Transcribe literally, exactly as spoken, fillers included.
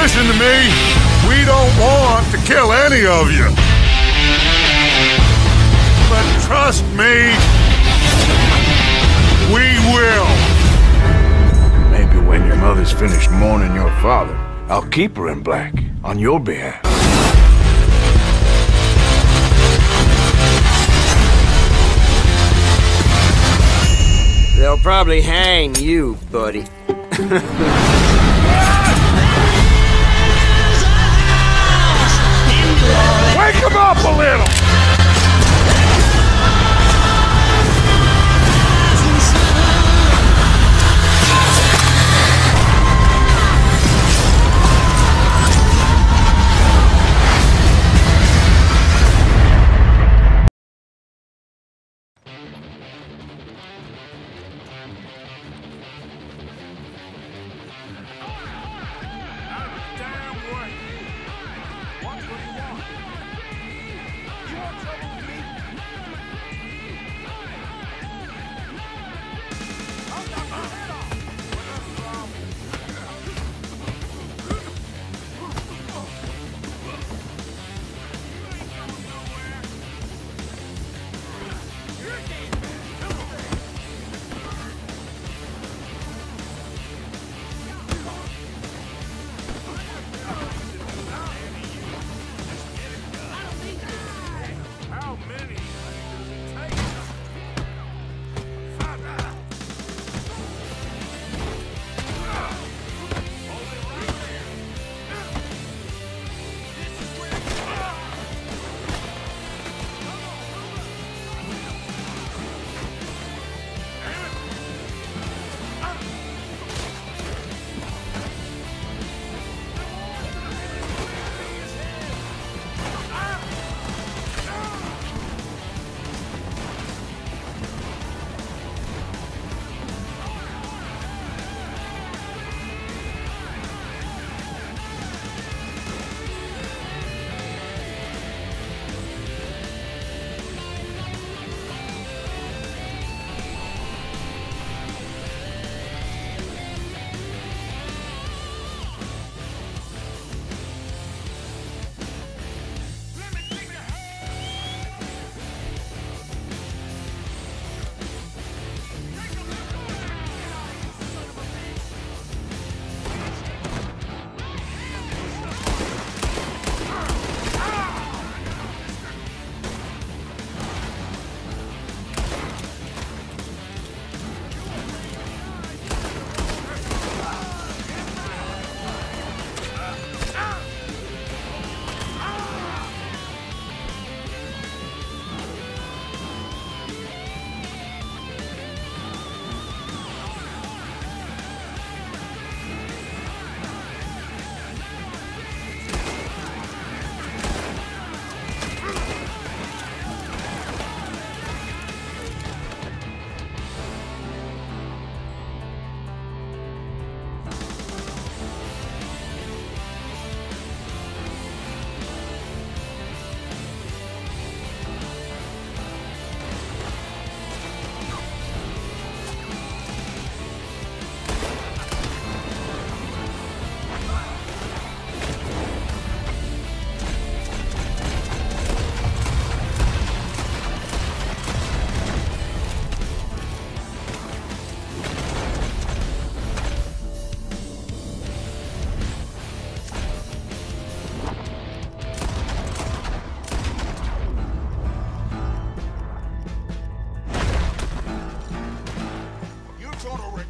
Listen to me. We don't want to kill any of you. But trust me, we will. Maybe when your mother's finished mourning your father, I'll keep her in black on your behalf. They'll probably hang you, buddy. Wake him up a little! Total